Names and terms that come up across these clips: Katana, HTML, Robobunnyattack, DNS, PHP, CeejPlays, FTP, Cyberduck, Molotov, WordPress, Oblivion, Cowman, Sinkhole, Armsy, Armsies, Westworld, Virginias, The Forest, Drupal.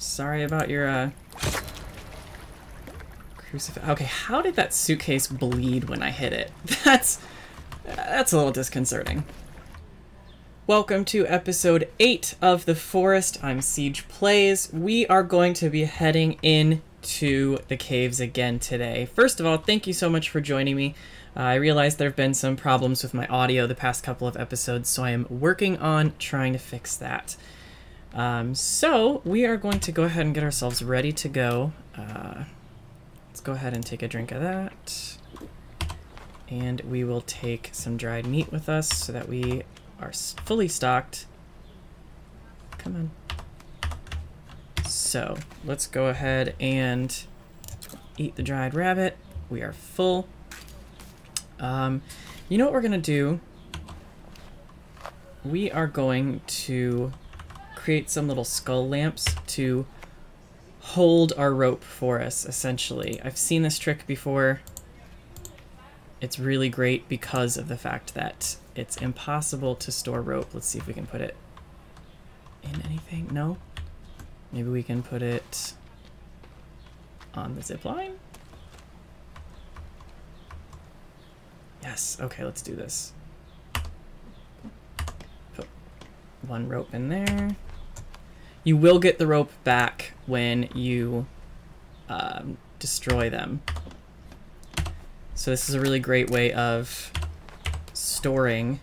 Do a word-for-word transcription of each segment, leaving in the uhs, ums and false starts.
Sorry about your, uh... crucif- okay, how did that suitcase bleed when I hit it? That's... that's a little disconcerting. Welcome to episode eight of The Forest. I'm CeejPlays. We are going to be heading in to the caves again today. First of all, thank you so much for joining me. Uh, I realize there have been some problems with my audio the past couple of episodes, so I am working on trying to fix that. Um, so we are going to go ahead and get ourselves ready to go. Uh, let's go ahead and take a drink of that. And we will take some dried meat with us so that we are fully stocked. Come on. So let's go ahead and eat the dried rabbit. We are full. Um, you know what we're gonna do? We are going to create some little skull lamps to hold our rope for us, essentially. I've seen this trick before. It's really great because of the fact that it's impossible to store rope. Let's see if we can put it in anything. No? Maybe we can put it on the zip line? Yes, okay, let's do this. Put one rope in there. You will get the rope back when you um, destroy them. So this is a really great way of storing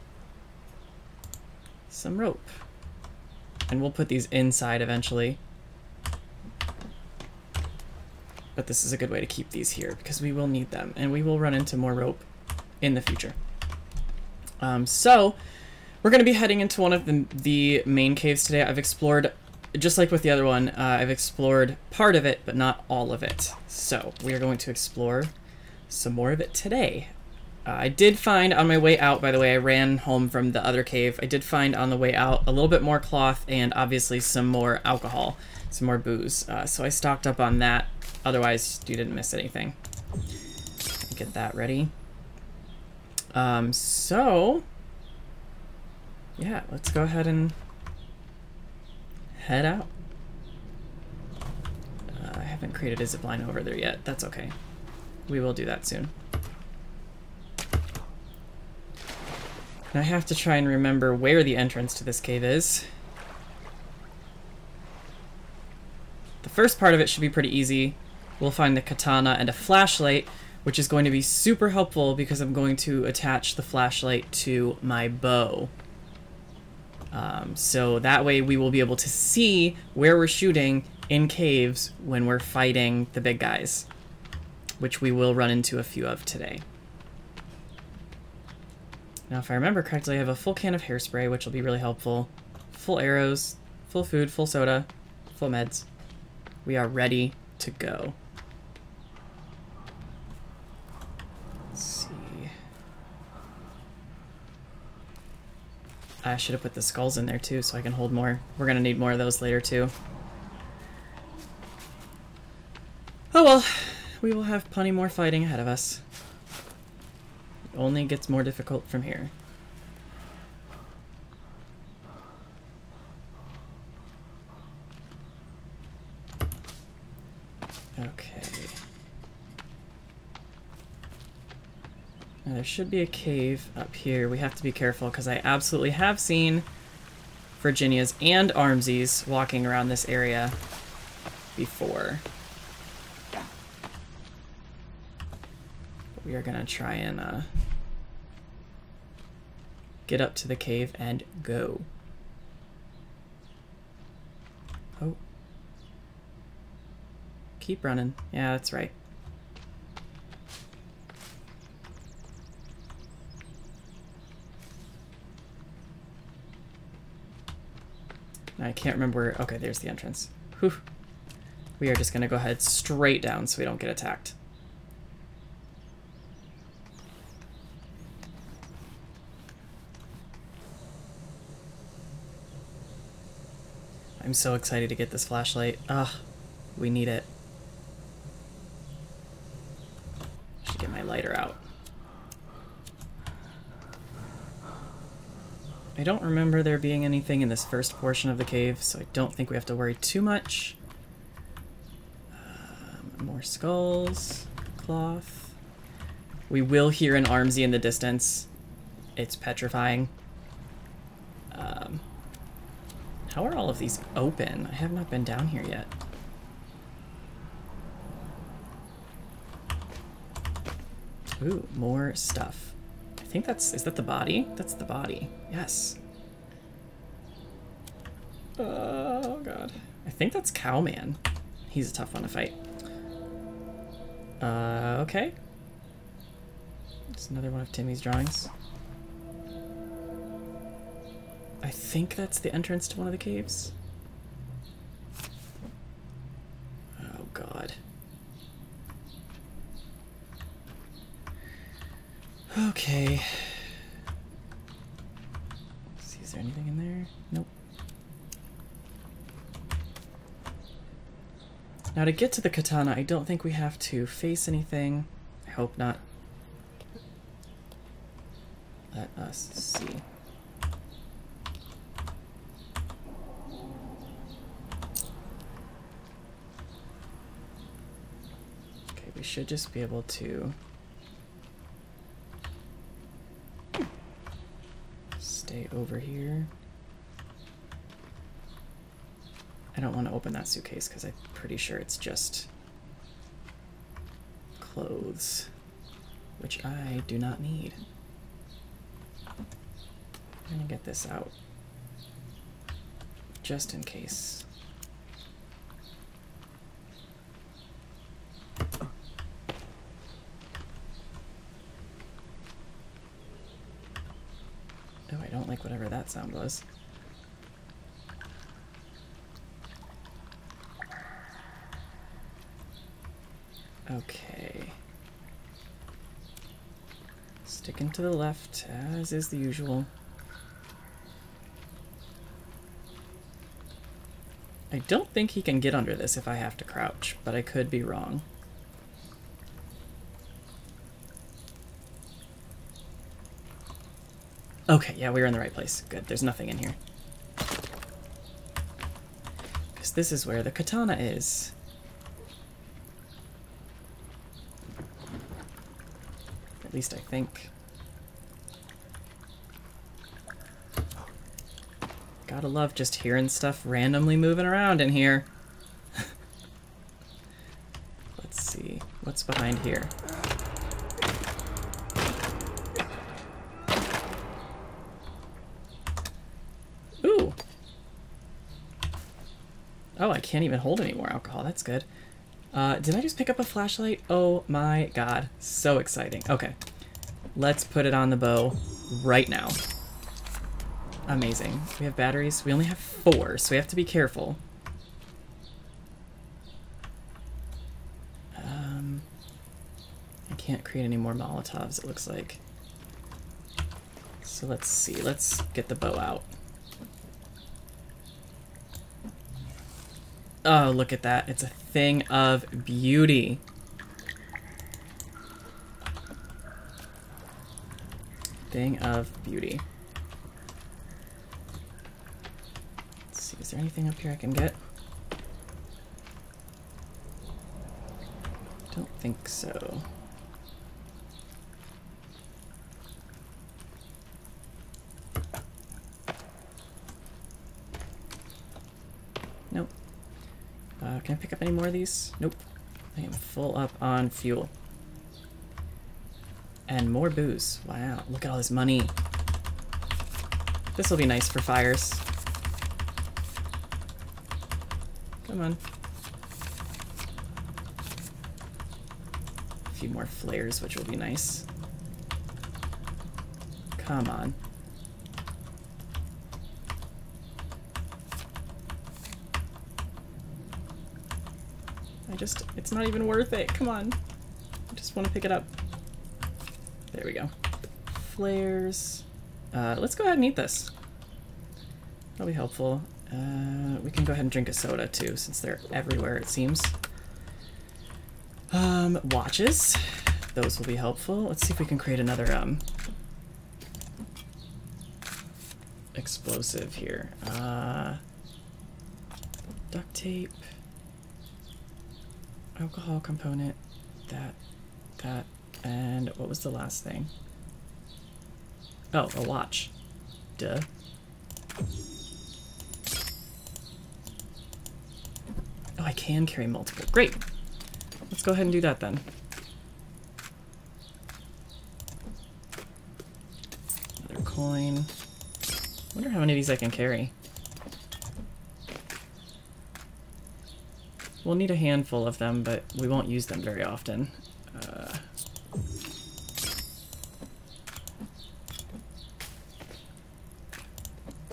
some rope. And we'll put these inside eventually. But this is a good way to keep these here because we will need them and we will run into more rope in the future. Um, so we're going to be heading into one of the, the main caves today. I've explored, just like with the other one, uh, I've explored part of it, but not all of it. So we are going to explore some more of it today. Uh, I did find on my way out, by the way, I ran home from the other cave. I did find on the way out a little bit more cloth and obviously some more alcohol, some more booze. Uh, so I stocked up on that. Otherwise, you didn't miss anything. Get that ready. Um, so, yeah, let's go ahead and head out. Uh, I haven't created a zipline over there yet. That's okay. We will do that soon. And I have to try and remember where the entrance to this cave is. The first part of it should be pretty easy. We'll find the katana and a flashlight, which is going to be super helpful because I'm going to attach the flashlight to my bow. Um, so that way we will be able to see where we're shooting in caves when we're fighting the big guys, which we will run into a few of today. Now, if I remember correctly, I have a full can of hairspray, which will be really helpful. Full arrows, full food, full soda, full meds. We are ready to go. I should have put the skulls in there too, so I can hold more. We're gonna need more of those later too. Oh well, we will have plenty more fighting ahead of us. It only gets more difficult from here. Okay. Now, there should be a cave up here. We have to be careful because I absolutely have seen Virginias and Armsies walking around this area before. But we are gonna try and uh, get up to the cave and go. Oh. Keep running. Yeah, that's right. I can't remember where... Okay, there's the entrance. Whew. We are just going to go ahead straight down so we don't get attacked. I'm so excited to get this flashlight. Ugh, we need it. I should get my lighter out. I don't remember there being anything in this first portion of the cave, so I don't think we have to worry too much. More skulls. Cloth. We will hear an Armsie in the distance. It's petrifying. Um, how are all of these open? I have not been down here yet. Ooh, more stuff. I think that's... Is that the body? That's the body. Yes. Oh, God. I think that's Cowman. He's a tough one to fight. Uh, okay. It's another one of Timmy's drawings. I think that's the entrance to one of the caves. Oh, God. Okay. Let's see, is there anything in there? Nope. Now to get to the katana, I don't think we have to face anything. I hope not. Let us see. Okay, we should just be able to stay over here. I don't want to open that suitcase because I'm pretty sure it's just clothes, which I do not need. I'm gonna get this out just in case. Oh, I don't like whatever that sound was. Okay. Sticking to the left, as is the usual. I don't think he can get under this if I have to crouch, but I could be wrong. Okay, yeah, we were in the right place. Good, there's nothing in here. Because this is where the katana is. At least I think. Gotta love just hearing stuff randomly moving around in here. Let's see, what's behind here? Ooh! Oh, I can't even hold any more alcohol, that's good. Uh, did I just pick up a flashlight? Oh my god, so exciting. Okay, let's put it on the bow right now. Amazing. We have batteries. We only have four, so we have to be careful. Um, I can't create any more Molotovs, it looks like. So let's see. Let's get the bow out. Oh, look at that. It's a thing of beauty. Thing of beauty. Is there anything up here I can get? Don't think so. Nope. Uh, can I pick up any more of these? Nope. I am full up on fuel. And more booze. Wow, look at all this money. This will be nice for fires. Come on. A few more flares, which will be nice. Come on. I just, it's not even worth it. Come on. I just want to pick it up. There we go. Flares. Uh, let's go ahead and eat this. That'll be helpful. Uh, we can go ahead and drink a soda too, since they're everywhere, it seems. Um, watches. Those will be helpful. Let's see if we can create another, um, explosive here. Uh, duct tape. alcohol component, that, that, and what was the last thing? Oh, a watch. Duh. Oh, I can carry multiple. Great. Let's go ahead and do that then. Another coin. I wonder how many of these I can carry. We'll need a handful of them, but we won't use them very often. Uh,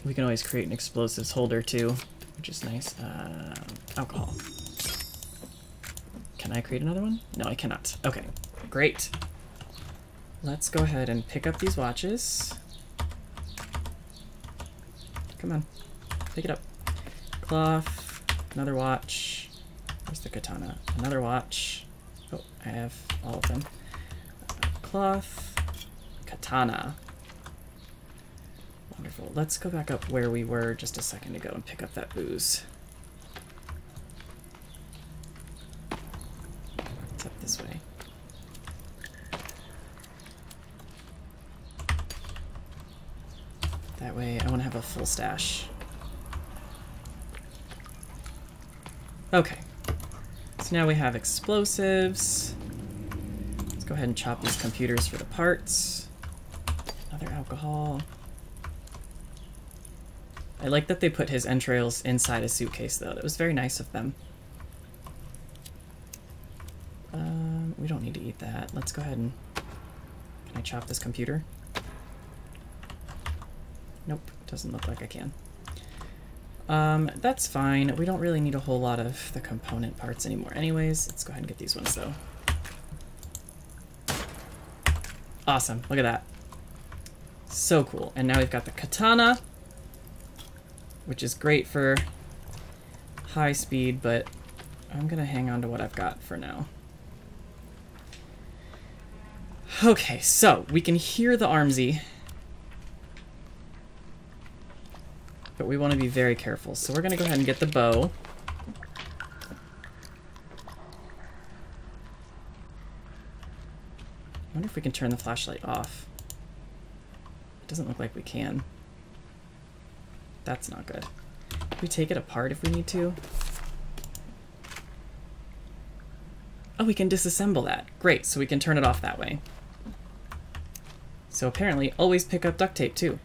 we can always create an explosives holder too, which is nice. Uh, alcohol. Can I create another one? No, I cannot. Okay, great. Let's go ahead and pick up these watches. Come on, pick it up. Cloth, another watch. Where's the katana? Another watch. Oh, I have all of them. Uh, cloth, katana. Wonderful. Let's go back up where we were just a second ago and pick up that booze. It's up this way. That way, I want to have a full stash. Okay. So now we have explosives. Let's go ahead and chop these computers for the parts. Another alcohol. I like that they put his entrails inside a suitcase though. That was very nice of them. Um, we don't need to eat that. Let's go ahead and, can I chop this computer? Nope, doesn't look like I can. Um, that's fine. We don't really need a whole lot of the component parts anymore anyways. Let's go ahead and get these ones though. Awesome. Look at that. So cool. And now we've got the katana, which is great for high speed, but I'm going to hang on to what I've got for now. Okay, so we can hear the Armsie, but we want to be very careful. So we're going to go ahead and get the bow. I wonder if we can turn the flashlight off. It doesn't look like we can. That's not good. Can we take it apart if we need to? Oh, we can disassemble that. Great, so we can turn it off that way. So apparently, always pick up duct tape too,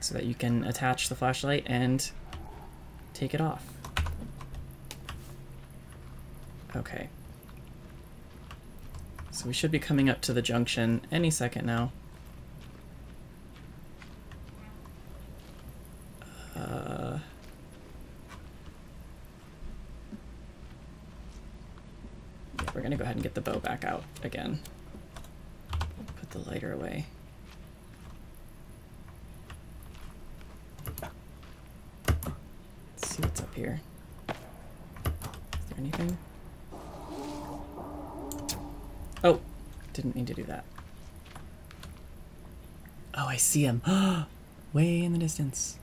so that you can attach the flashlight and take it off. Okay. So we should be coming up to the junction any second now. Uh, we're gonna go ahead and get the bow back out again. Put the lighter away. Let's see what's up here. Is there anything? Oh, didn't mean to do that. Oh, I see him. Way in the distance.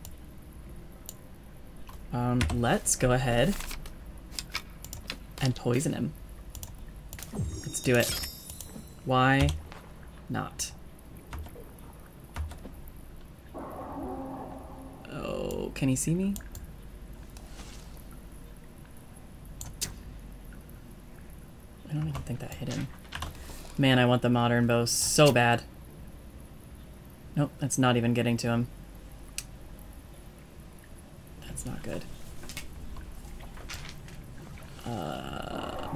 Um, let's go ahead and poison him. Let's do it. Why not? Oh, can he see me? I don't even think that hit him. Man, I want the modern bow so bad. Nope, that's not even getting to him. Not good. Uh,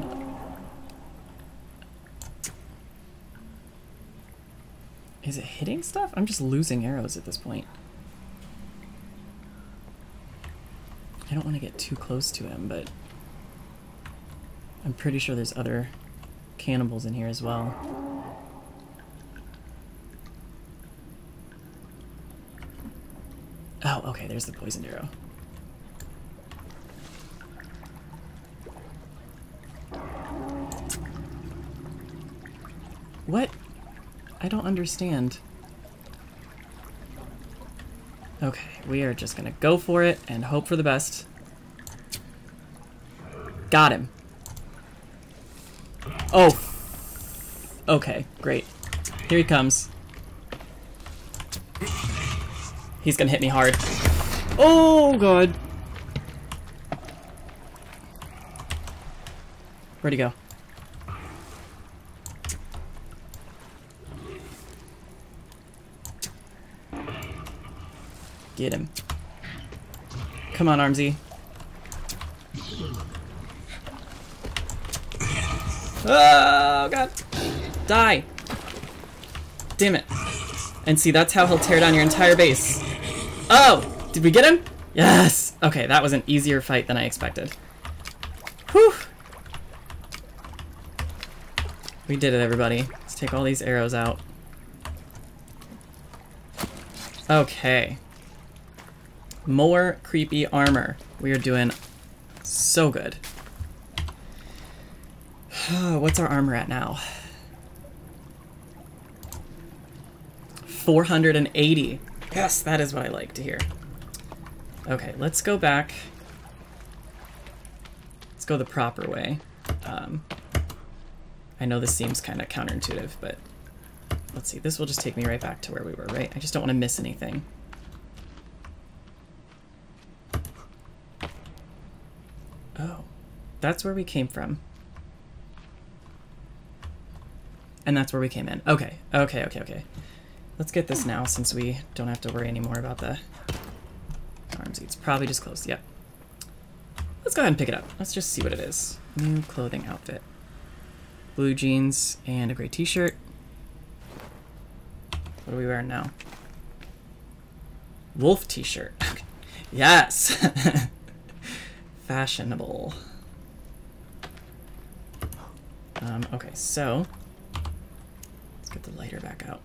is it hitting stuff? I'm just losing arrows at this point. I don't want to get too close to him, but I'm pretty sure there's other cannibals in here as well. Oh, okay, there's the poisoned arrow. What? I don't understand. Okay, we are just gonna go for it and hope for the best. Got him. Oh. Okay, great. Here he comes. He's gonna hit me hard. Oh, God. Where'd he go? Get him. Come on, Armsy. Oh, God. Die. Damn it. And see, that's how he'll tear down your entire base. Oh! Did we get him? Yes! Okay, that was an easier fight than I expected. Whew! We did it, everybody. Let's take all these arrows out. Okay. More creepy armor. We are doing so good. What's our armor at now? four hundred eighty. Yes, that is what I like to hear. Okay, let's go back. Let's go the proper way. Um, I know this seems kind of counterintuitive, but let's see. This will just take me right back to where we were, right? I just don't want to miss anything. Oh, that's where we came from. And that's where we came in. Okay, okay, okay, okay. Let's get this now, since we don't have to worry anymore about the Armsy. It's probably just closed, yep. Let's go ahead and pick it up. Let's just see what it is. New clothing outfit. Blue jeans and a gray t-shirt. What are we wearing now? Wolf t-shirt. Okay. Yes! Fashionable. Um, okay, so... Let's get the lighter back out.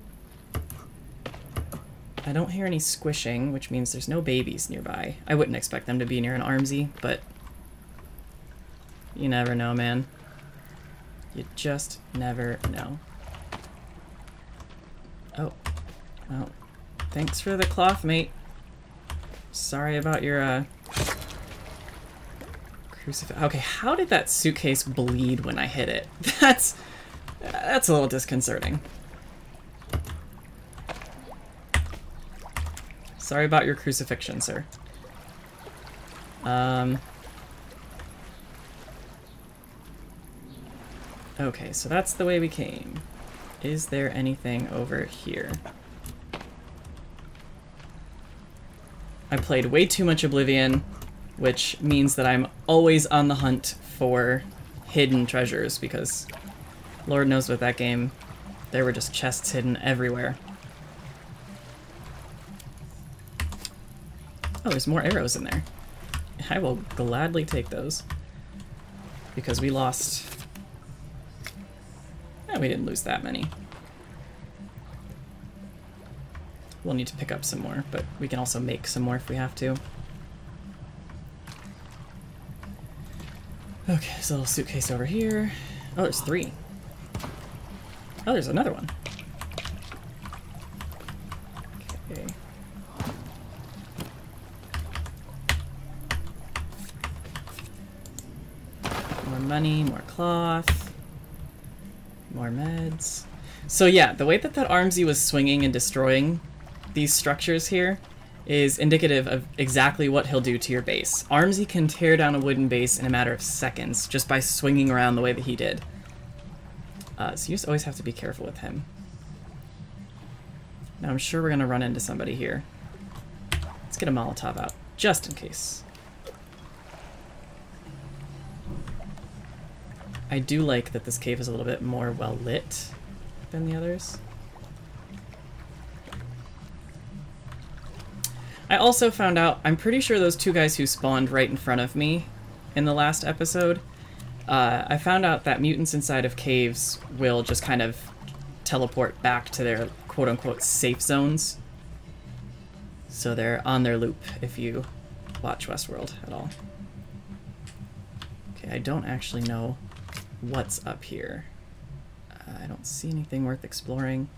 I don't hear any squishing, which means there's no babies nearby. I wouldn't expect them to be near an Armsy, but you never know, man. You just never know. Oh, well, thanks for the cloth, mate. Sorry about your, uh, crucifix. Okay, how did that suitcase bleed when I hit it? That's, that's a little disconcerting. Sorry about your crucifixion, sir. Um, okay, so that's the way we came. Is there anything over here? I played way too much Oblivion, which means that I'm always on the hunt for hidden treasures, because Lord knows with that game, there were just chests hidden everywhere. Oh, there's more arrows in there. I will gladly take those. Because we lost... Yeah, we didn't lose that many. We'll need to pick up some more, but we can also make some more if we have to. Okay, there's a little suitcase over here. Oh, there's three. Oh, there's another one. Okay. Money, more cloth, more meds. So yeah, the way that that Armsy was swinging and destroying these structures here is indicative of exactly what he'll do to your base. Armsy can tear down a wooden base in a matter of seconds just by swinging around the way that he did. Uh, so you just always have to be careful with him. Now I'm sure we're gonna run into somebody here. Let's get a Molotov out, just in case. I do like that this cave is a little bit more well-lit than the others. I also found out, I'm pretty sure those two guys who spawned right in front of me in the last episode, uh, I found out that mutants inside of caves will just kind of teleport back to their quote-unquote safe zones. So they're on their loop if you watch Westworld at all. Okay, I don't actually know what's up here. Uh, I don't see anything worth exploring.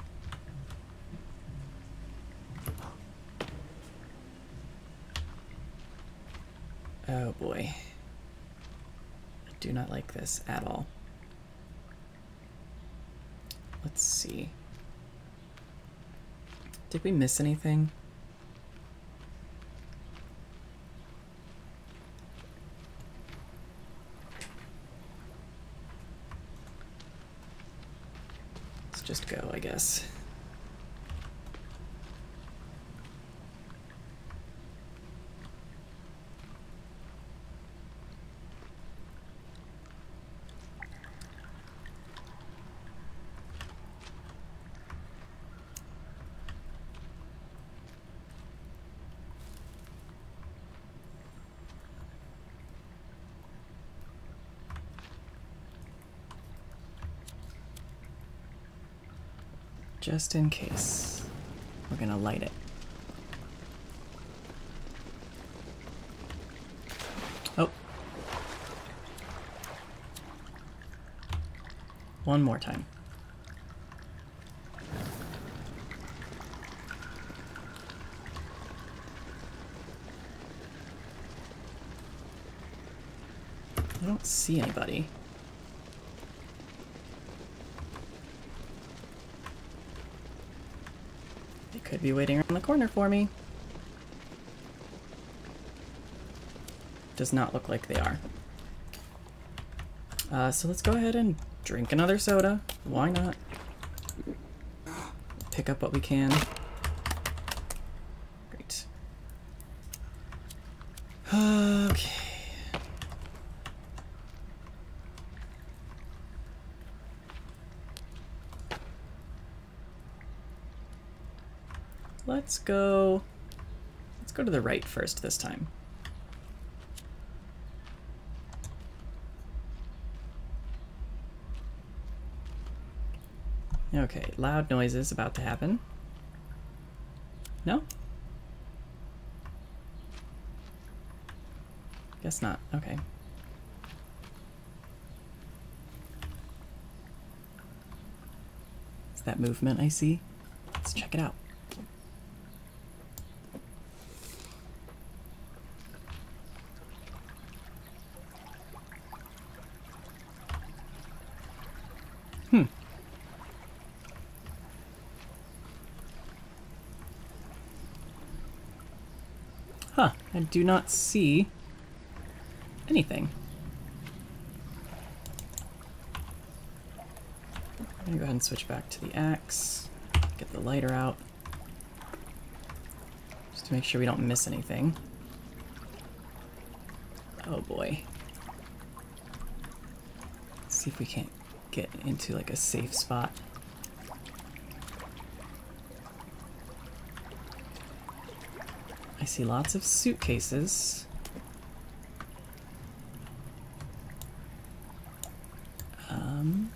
Oh boy. I do not like this at all. Let's see. Did we miss anything? Let's just go, I guess. Just in case, we're gonna light it. Oh. One more time. I don't see anybody. Could be waiting around the corner for me. Does not look like they are. Uh, so let's go ahead and drink another soda. Why not? Pick up what we can. Great. Okay. Let's go, let's go to the right first this time. Okay, loud noises about to happen. No? Guess not, okay. Is that movement I see? Let's check it out. Huh, I do not see anything. I'm gonna go ahead and switch back to the axe, get the lighter out, just to make sure we don't miss anything. Oh boy. Let's see if we can't get into like a safe spot. I see lots of suitcases. Um,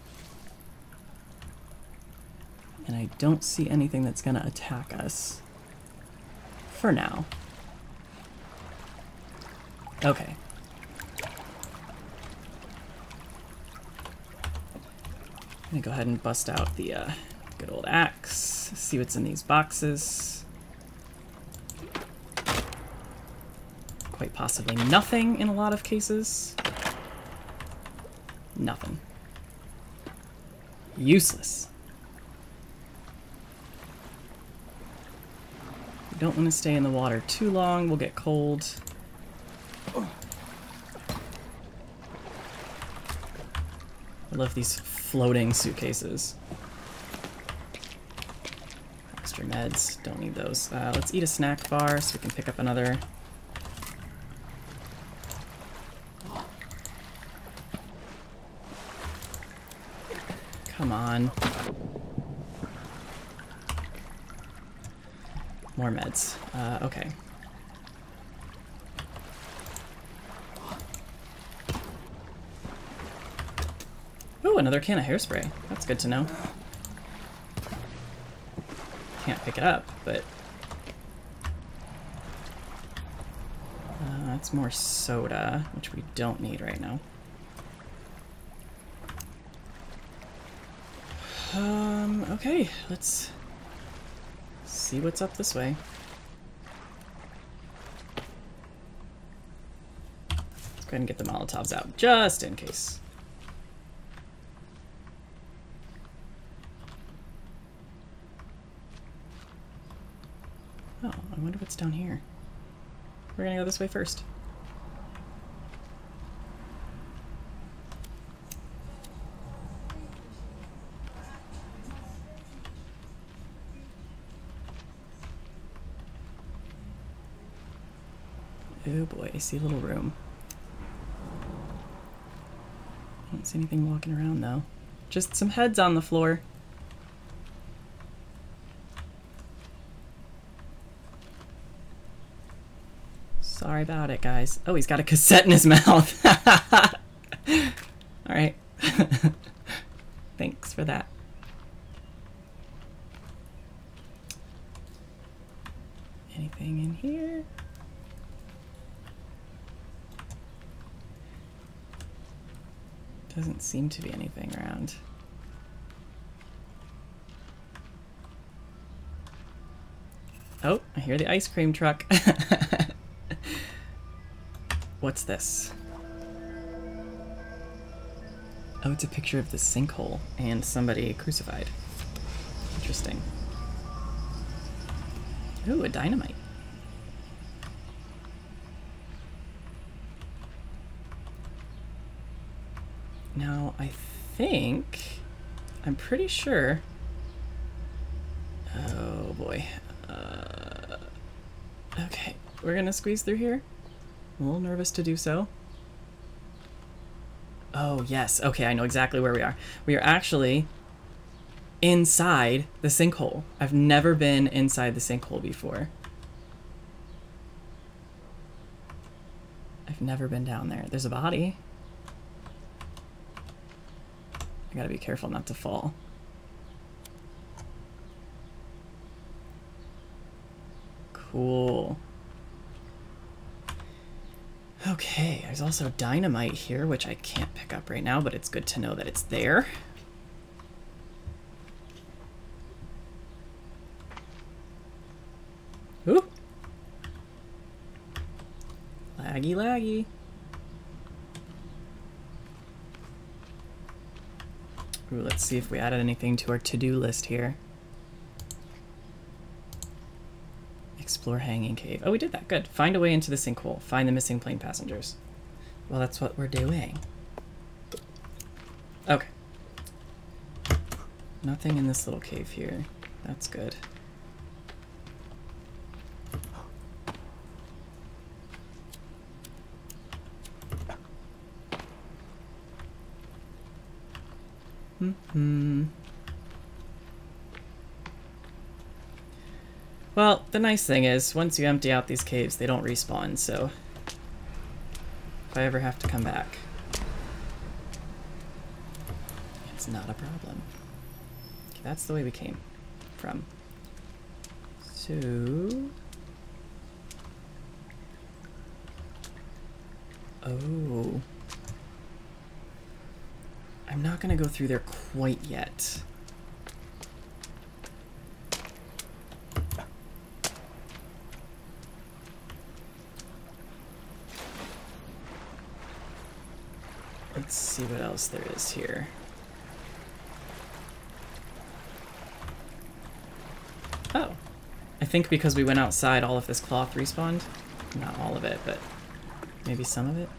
and I don't see anything that's gonna attack us for now. Okay. I'm gonna go ahead and bust out the uh, good old axe, see what's in these boxes. Quite possibly nothing in a lot of cases. Nothing. Useless. We don't want to stay in the water too long. We'll get cold. Oh. I love these floating suitcases. Extra meds. Don't need those. Uh, let's eat a snack bar so we can pick up another... More meds. Uh, okay. Ooh, another can of hairspray. That's good to know. Can't pick it up, but... Uh, that's more soda, which we don't need right now. Um, okay, let's see what's up this way. Let's go ahead and get the Molotovs out, just in case. Oh, I wonder what's down here. We're gonna go this way first. Oh boy, I see a little room. I don't see anything walking around though. Just some heads on the floor. Sorry about it, guys. Oh, he's got a cassette in his mouth. Alright. Thanks for that. Anything in here? Doesn't seem to be anything around. Oh, I hear the ice cream truck. What's this? Oh, it's a picture of the sinkhole and somebody crucified. Interesting. Ooh, a dynamite. Now, I think, I'm pretty sure, oh boy, uh, okay, we're gonna squeeze through here. I'm a little nervous to do so. Oh yes, okay, I know exactly where we are. We are actually inside the sinkhole. I've never been inside the sinkhole before. I've never been down there. There's a body. I gotta be careful not to fall. Cool. Okay, there's also dynamite here, which I can't pick up right now, but it's good to know that it's there. Ooh! Laggy, laggy. Ooh, let's see if we added anything to our to-do list here. Explore Hanging Cave. Oh, we did that. Good. Find a way into the sinkhole. Find the missing plane passengers. Well, that's what we're doing. Okay. Nothing in this little cave here. That's good. Hmm. Well, the nice thing is, once you empty out these caves, they don't respawn, so if I ever have to come back, it's not a problem. Okay, that's the way we came from. So... Oh... I'm not gonna go through there quite yet. Let's see what else there is here. Oh, I think because we went outside, all of this cloth respawned. Not all of it, but maybe some of it.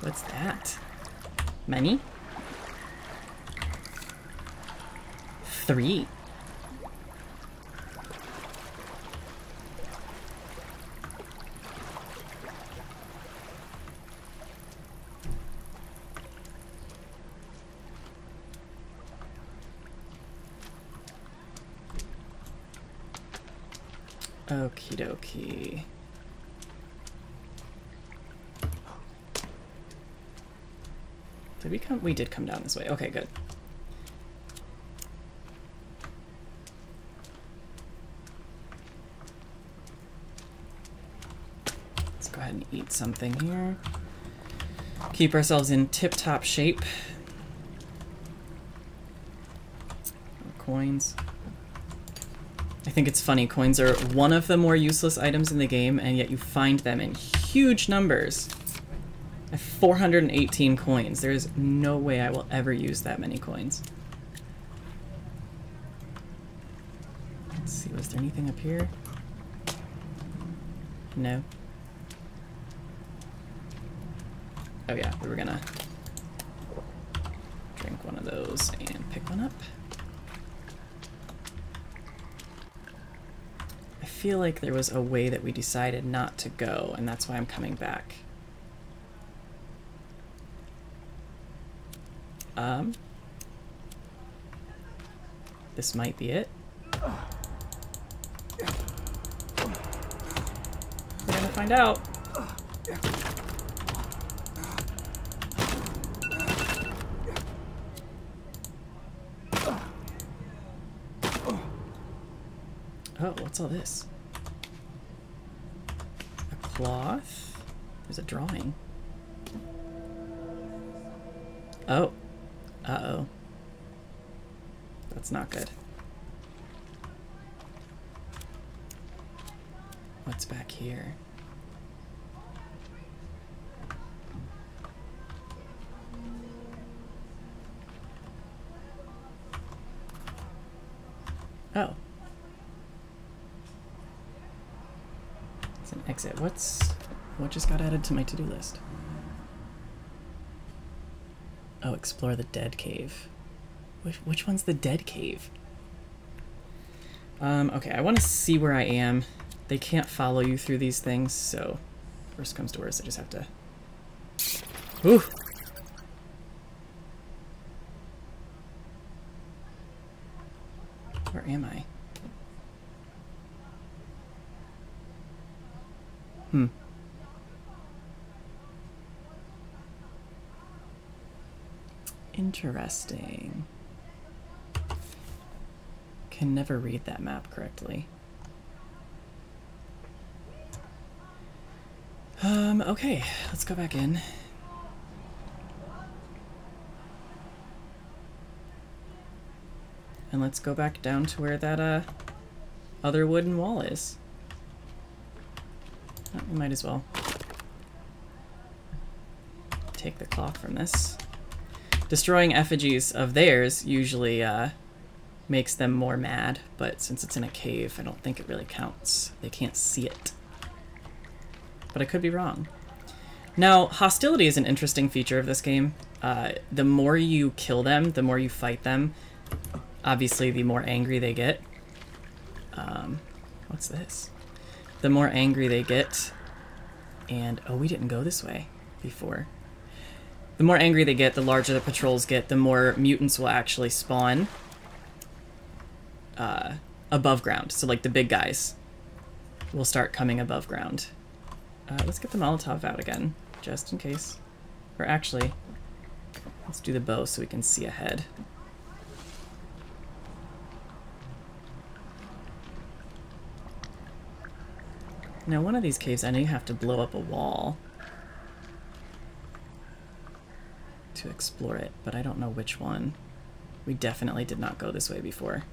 What's that? Money? Three. Okie dokie. Did we come? We did come down this way. Okay, good. Let's go ahead and eat something here. Keep ourselves in tip-top shape. Coins. I think it's funny. Coins are one of the more useless items in the game, and yet you find them in huge numbers. I have four hundred eighteen coins. There is no way I will ever use that many coins. there anything up here? No. Oh yeah, we were gonna drink one of those and pick one up. I feel like there was a way that we decided not to go, and that's why I'm coming back. Um, this might be it. We're gonna find out. Oh, what's all this? A cloth? There's a drawing. Oh. Uh-oh. That's not good. What's back here? Oh. It's an exit. What's... what just got added to my to-do list? Oh, explore the dead cave. Which, which one's the dead cave? Um, okay, I want to see where I am. They can't follow you through these things, so worst comes to worst, I just have to... Ooh! Where am I? Hmm. Interesting. Can never read that map correctly. Um, okay, let's go back in. And let's go back down to where that uh, other wooden wall is. Oh, we might as well take the cloth from this. Destroying effigies of theirs usually uh, makes them more mad, but since it's in a cave, I don't think it really counts. They can't see it. But I could be wrong. Now, hostility is an interesting feature of this game. Uh, the more you kill them, the more you fight them, obviously the more angry they get. Um, what's this? The more angry they get, and oh, we didn't go this way before. The more angry they get, the larger the patrols get, the more mutants will actually spawn uh, above ground. So, like, the big guys will start coming above ground. Uh, let's get the Molotov out again, just in case. Or actually, let's do the bow so we can see ahead. Now, one of these caves, I know you have to blow up a wall to explore it, but I don't know which one. We definitely did not go this way before.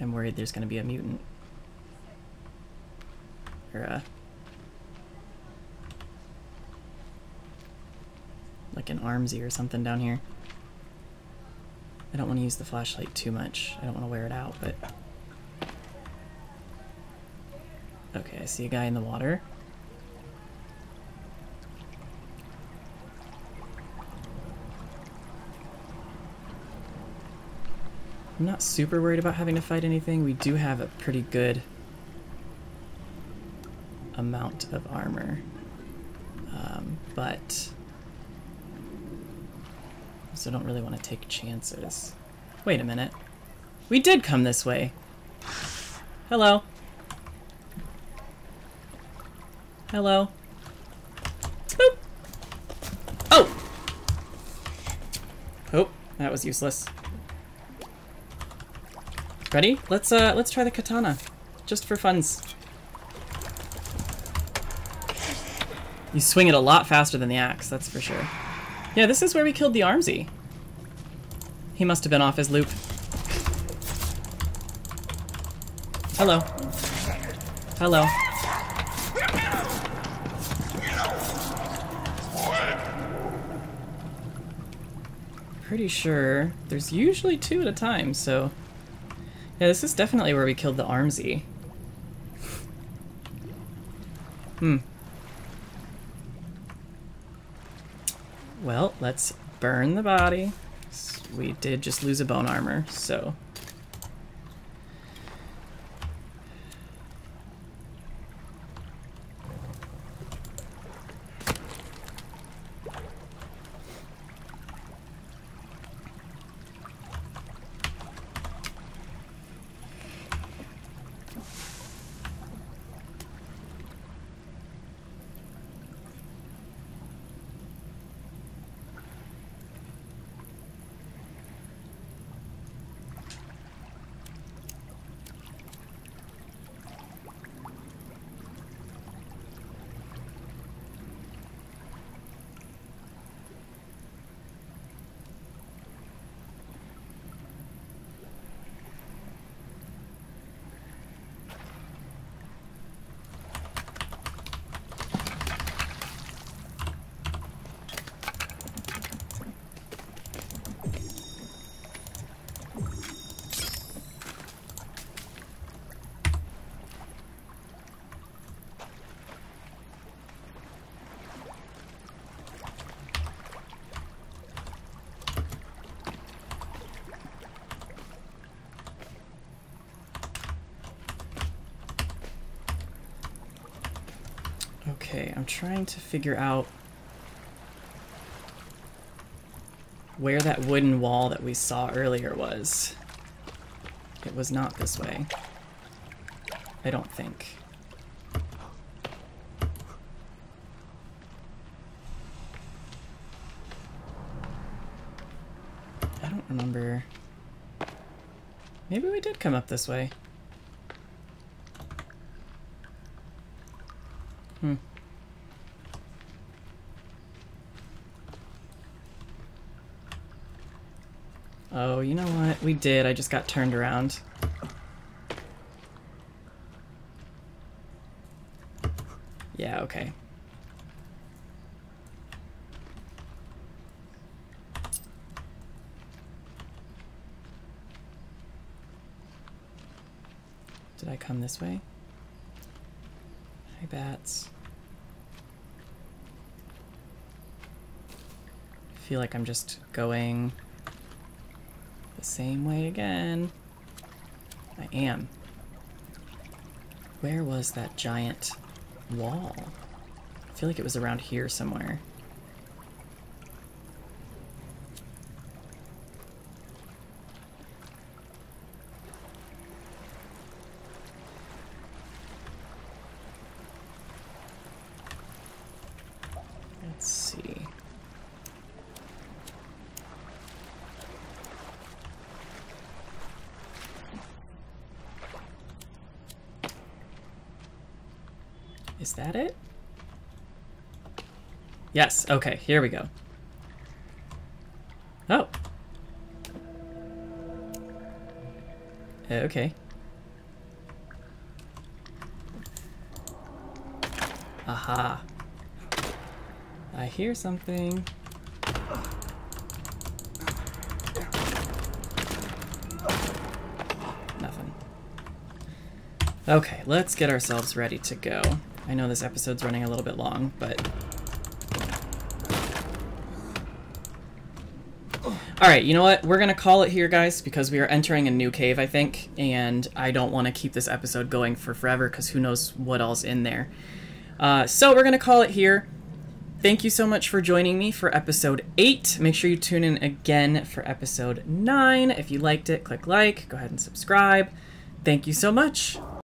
I'm worried there's going to be a mutant. Or a... like an Armsie or something down here. I don't want to use the flashlight too much. I don't want to wear it out, but... Okay, I see a guy in the water. I'm not super worried about having to fight anything. We do have a pretty good amount of armor, um, but... so I don't really want to take chances. Wait a minute. We did come this way. Hello. Hello. Boop. Oh! Oh, that was useless. Ready? Let's uh let's try the katana. Just for funs. You swing it a lot faster than the axe, that's for sure. Yeah, this is where we killed the Armsie. He must have been off his loop. Hello. Hello. pretty sure there's usually two at a time, so... Yeah, this is definitely where we killed the Armsie. Hmm. Well, let's burn the body. We did just lose a bone armor, so... Okay, I'm trying to figure out where that wooden wall that we saw earlier was. It was not this way, I don't think. I don't remember. Maybe we did come up this way. Hmm. Oh, you know what? We did. I just got turned around. Yeah, okay. Did I come this way? Hi, bats. I feel like I'm just going... the same way again. I am. Where was that giant wall? I feel like it was around here somewhere. Let's see. Is that it? Yes, okay, here we go. Oh. Okay. Aha. I hear something. Nothing. Okay, let's get ourselves ready to go. I know this episode's running a little bit long, but... Alright, you know what? We're gonna call it here, guys, because we are entering a new cave, I think, and I don't want to keep this episode going for forever, because who knows what all's in there. Uh, so we're gonna call it here. Thank you so much for joining me for episode eight. Make sure you tune in again for episode nine. If you liked it, click like, go ahead and subscribe. Thank you so much!